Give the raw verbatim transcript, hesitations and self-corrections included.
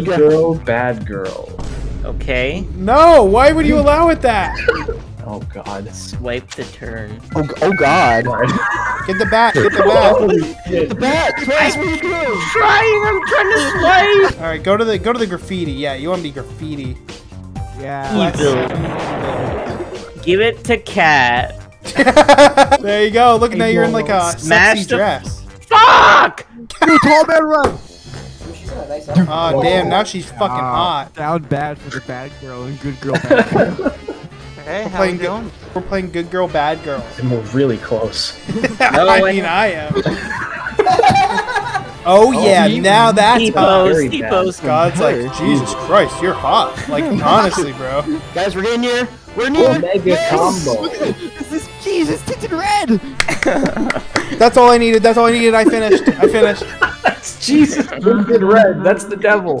Good Girl, Bad Girl. Okay. No, why would you allow it that? Oh god. Swipe the turn. Oh, oh god. Get the bat, get the bat. Get the bat. That's what you do. I'm trying, I'm trying to swipe. All right, go to the go to the graffiti. Yeah, you want to be graffiti. Yeah. Let's give it to Cat. There you go. Look, now you're in like a sexy dress. Fuck! Tall man run. Oh, oh damn, now she's fucking oh, hot. Sound bad for the bad girl and good girl bad girl. Hey, we're how you doing? Good, we're playing Good Girl Bad Girl. And we're really close. I no, mean, I am. Oh, oh yeah, even, now that's Steepo's. God's like, Jesus Christ, you're hot. Like, honestly, bro. Guys, we're getting here. We're near. Omega yes. combo. This is Jesus, tinted red. That's all I needed. That's all I needed. I finished. I finished. Jesus, tinted red. That's the devil.